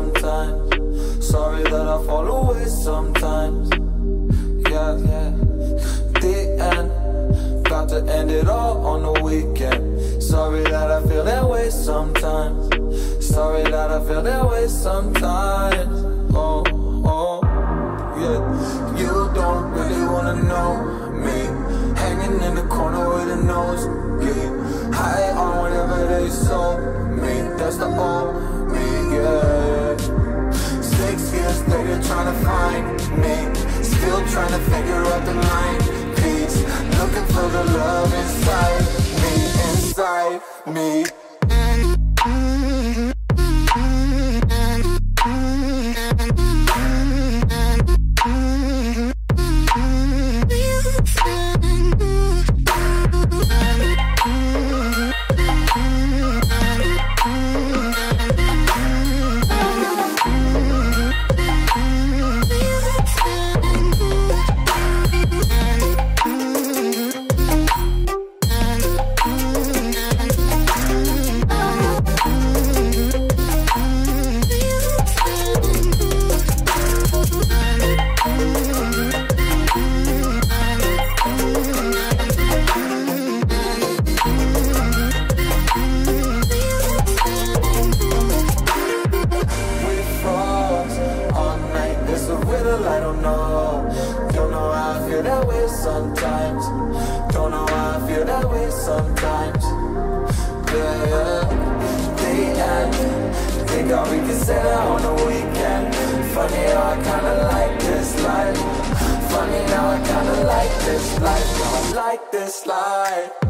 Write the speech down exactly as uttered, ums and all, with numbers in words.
sometimes. Sorry that I fall away sometimes. Yeah, yeah. The end. About to end it all on the weekend. Sorry that I feel that way sometimes. Sorry that I feel that way sometimes. Oh, oh, yeah. You don't really wanna know me, hanging in the corner with a nose, yeah. High on whatever they sold me. That's the old me, yeah. Six years later trying to find me, still trying to figure out the line piece, looking for the love inside me, inside me. Like this life, don't like this life.